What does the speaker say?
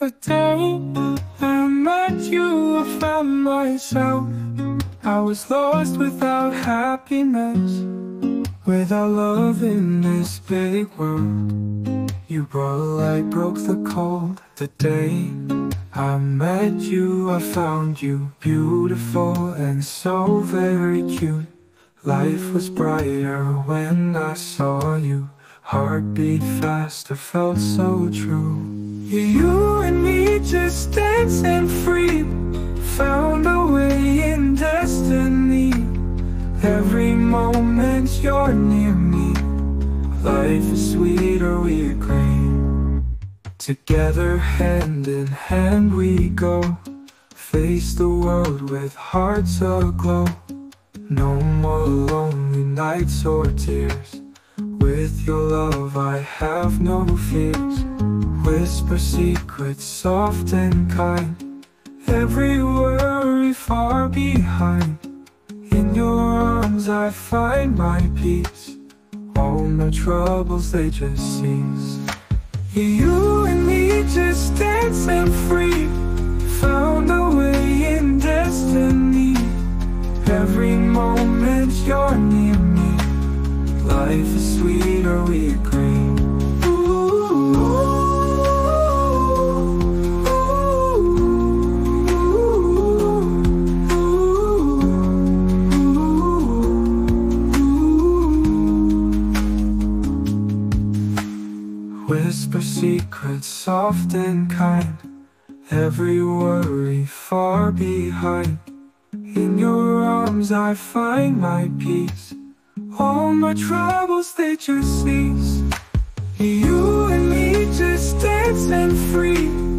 But how might you have found myself? I was lost without happiness, without love in this big world. You brought a light, broke the cold. The day I met you, I found you beautiful and so very cute. Life was brighter when I saw you. Heart beat faster, felt so true. You and me just dancing free, found a way in destiny. Every moment you're near me, life is sweeter, we agree. Together, hand in hand we go, face the world with hearts aglow. No more lonely nights or tears, with your love I have no fears. Whisper secrets soft and kind, every worry far behind. In your arms I find my peace, all my troubles they just cease. You and me just dancing free, found a way in destiny. Every moment you're near me, life is sweeter, we agree. Whisper secrets soft and kind, every worry far behind. In your arms I find my peace, all my troubles they just cease. You and me just dancing free,